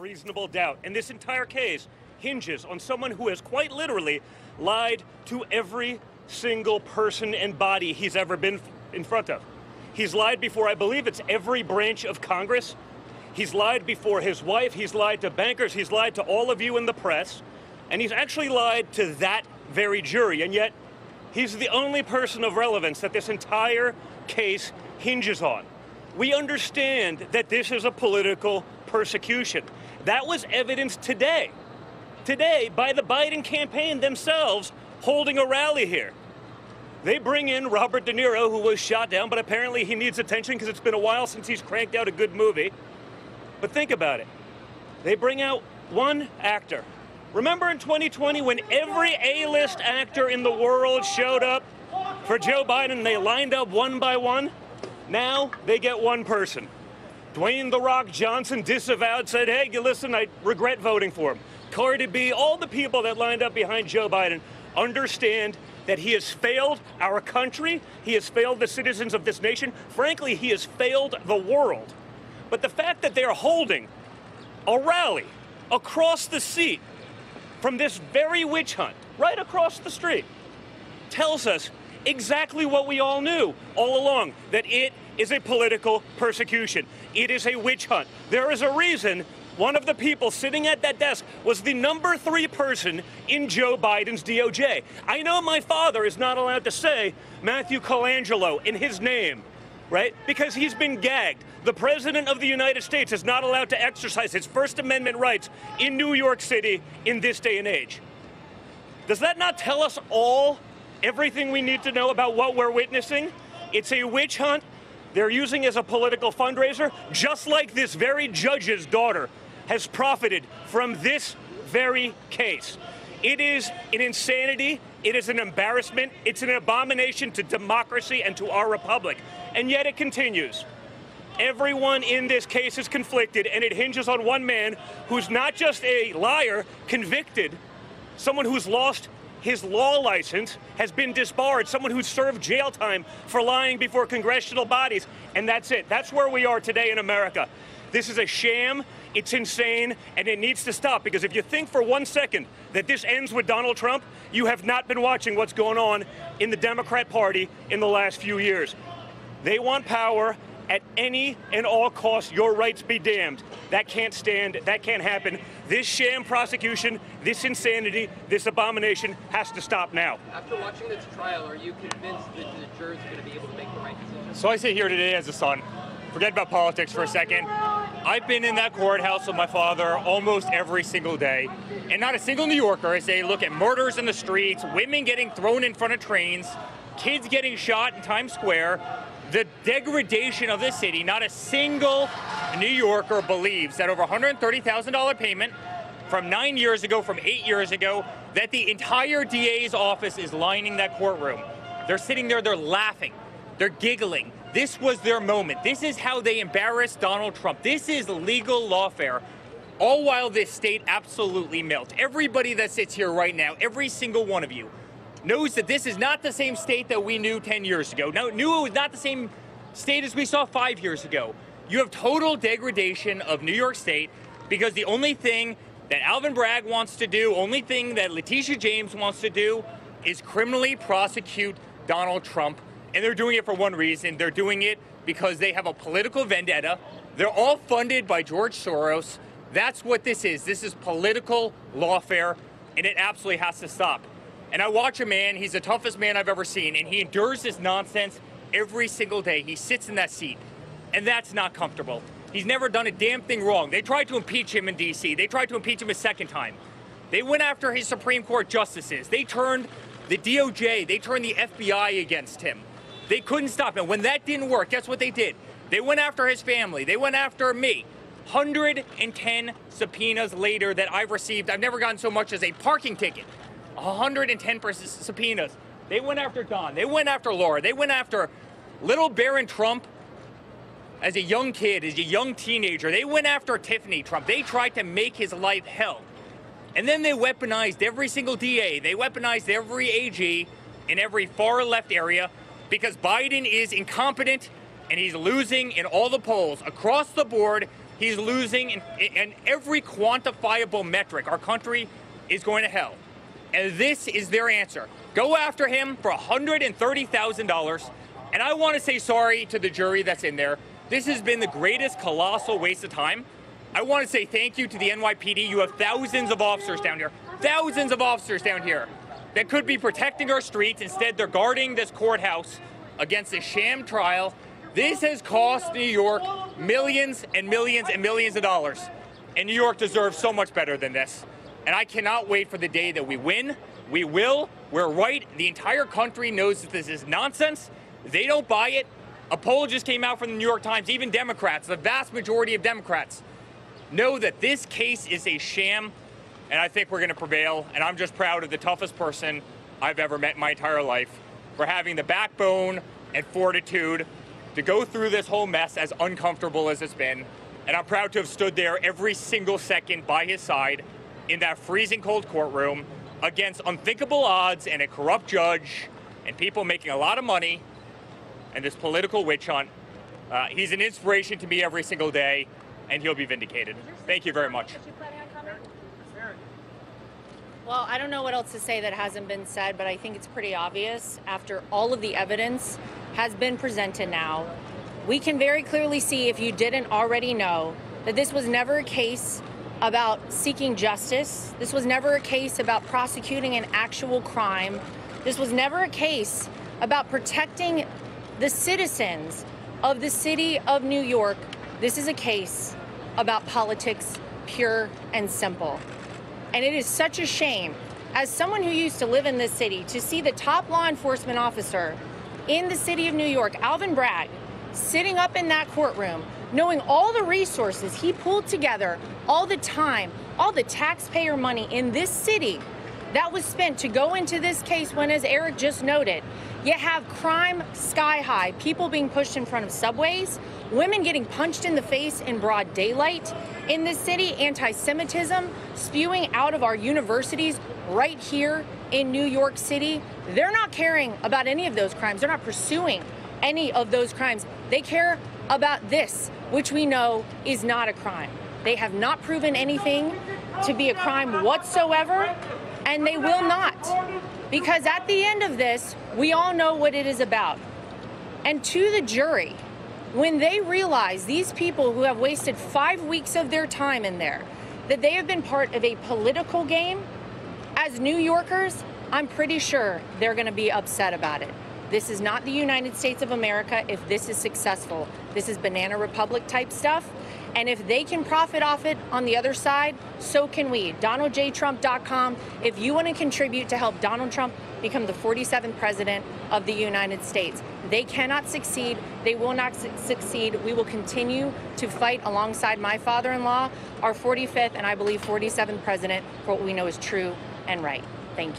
reasonable doubt. And this entire case hinges on someone who has quite literally lied to every single person and body he's ever been in front of. He's lied before, I believe it's every branch of Congress. He's lied before his wife. He's lied to bankers. He's lied to all of you in the press. And he's actually lied to that very jury. And yet, he's the only person of relevance that this entire case hinges on. We understand that this is a political persecution. That was evidenced today by the Biden campaign themselves holding a rally here. They bring in Robert De Niro, who was shot down, but apparently he needs attention because it's been a while since he's cranked out a good movie. But think about it. They bring out one actor. Remember in 2020 when every A-list actor in the world showed up for Joe Biden, they lined up one by one? Now they get one person. Dwayne The Rock Johnson disavowed, said, hey, listen, I regret voting for him. Cardi B, all the people that lined up behind Joe Biden understand that he has failed our country, he has failed the citizens of this nation, frankly, he has failed the world. But the fact that they are holding a rally across the seat from this very witch hunt, right across the street, tells us exactly what we all knew all along, that it is a political persecution. It is a witch hunt. There is a reason one of the people sitting at that desk was the number 3 person in Joe Biden's DOJ. I know my father is not allowed to say Matthew Colangelo in his name, right? Because he's been gagged. The President of the United States is not allowed to exercise his First Amendment rights in New York City in this day and age. Does that not tell us all everything we need to know about what we're witnessing? It's a witch hunt they're using as a political fundraiser, just like this very judge's daughter has profited from this very case. It is an insanity, it is an embarrassment, it's an abomination to democracy and to our republic. And yet it continues. Everyone in this case is conflicted, and it hinges on one man who's not just a liar, convicted, someone who's lost his law license, has been disbarred, someone who served jail time for lying before congressional bodies, and that's it. That's where we are today in America. This is a sham, it's insane, and it needs to stop, because if you think for one second that this ends with Donald Trump, you have not been watching what's going on in the Democrat Party in the last few years. They want power at any and all costs, your rights be damned. That can't stand, that can't happen. This sham prosecution, this insanity, this abomination has to stop now. After watching this trial, are you convinced that the jurors are gonna be able to make the right decision? So I sit here today as a son. Forget about politics for a second. I've been in that courthouse with my father almost every single day, and not a single New Yorker is they look at murders in the streets, women getting thrown in front of trains, kids getting shot in Times Square, the degradation of this city. Not a single New Yorker believes that over $130,000 payment from 9 years ago, from 8 years ago, that the entire DA's office is lining that courtroom. They're sitting there, they're laughing, they're giggling. This was their moment. This is how they embarrassed Donald Trump. This is legal lawfare, all while this state absolutely melts. Everybody that sits here right now, every single one of you, knows that this is not the same state that we knew 10 years ago. Now, knew it was not the same state as we saw 5 years ago. You have total degradation of New York State, because the only thing that Alvin Bragg wants to do, only thing that Letitia James wants to do, is criminally prosecute Donald Trump. And they're doing it for one reason. They're doing it because they have a political vendetta. They're all funded by George Soros. That's what this is. This is political lawfare, and it absolutely has to stop. And I watch a man, he's the toughest man I've ever seen, and he endures this nonsense every single day. He sits in that seat, and that's not comfortable. He's never done a damn thing wrong. They tried to impeach him in D.C. They tried to impeach him a second time. They went after his Supreme Court justices. They turned the DOJ, they turned the FBI against him. They couldn't stop him. When that didn't work, guess what they did? They went after his family. They went after me. 110 subpoenas later that I've received. I've never gotten so much as a parking ticket. 110 subpoenas. They went after Don. They went after Laura. They went after little Barron Trump as a young kid, as a young teenager. They went after Tiffany Trump. They tried to make his life hell. And then they weaponized every single DA. They weaponized every AG in every far left area, because Biden is incompetent and he's losing in all the polls across the board. He's losing in every quantifiable metric. Our country is going to hell. And this is their answer. Go after him for $130,000. And I want to say sorry to the jury that's in there. This has been the greatest colossal waste of time. I want to say thank you to the NYPD. You have thousands of officers down here, that could be protecting our streets. Instead, they're guarding this courthouse against a sham trial. This has cost New York millions and millions and millions of dollars. And New York deserves so much better than this. And I cannot wait for the day that we win. We will. We're right. The entire country knows that this is nonsense. They don't buy it. A poll just came out from the New York Times. Even Democrats, the vast majority of Democrats, know that this case is a sham. And I think we're going to prevail. And I'm just proud of the toughest person I've ever met in my entire life for having the backbone and fortitude to go through this whole mess, as uncomfortable as it's been. And I'm proud to have stood there every single second by his side in that freezing cold courtroom against unthinkable odds and a corrupt judge and people making a lot of money and this political witch hunt. He's an inspiration to me every single day, and he'll be vindicated. Thank you very much. Well, I don't know what else to say that hasn't been said, but I think it's pretty obvious after all of the evidence has been presented now. We can very clearly see, if you didn't already know, that this was never a case about seeking justice. This was never a case about prosecuting an actual crime. This was never a case about protecting the citizens of the city of New York. This is a case about politics, pure and simple. And it is such a shame, as someone who used to live in this city, to see the top law enforcement officer in the city of New York, Alvin Bragg, sitting up in that courtroom, knowing all the resources he pulled together, all the time, all the taxpayer money in this city that was spent to go into this case when, as Eric just noted, you have crime sky high, people being pushed in front of subways, women getting punched in the face in broad daylight in this city, anti-Semitism spewing out of our universities right here in New York City. They're not caring about any of those crimes. They're not pursuing any of those crimes. They care about this, which we know is not a crime. They have not proven anything to be a crime whatsoever, and they will not. Because at the end of this, we all know what it is about. And to the jury, when they realize these people who have wasted 5 weeks of their time in there, that they have been part of a political game, as New Yorkers, I'm pretty sure they're going to be upset about it. This is not the United States of America if this is successful. This is banana republic type stuff. And if they can profit off it on the other side, so can we. DonaldJTrump.com. If you want to contribute to help Donald Trump become the 47th president of the United States, they cannot succeed. They will not succeed. We will continue to fight alongside my father-in-law, our 45th and I believe 47th president, for what we know is true and right. Thank you.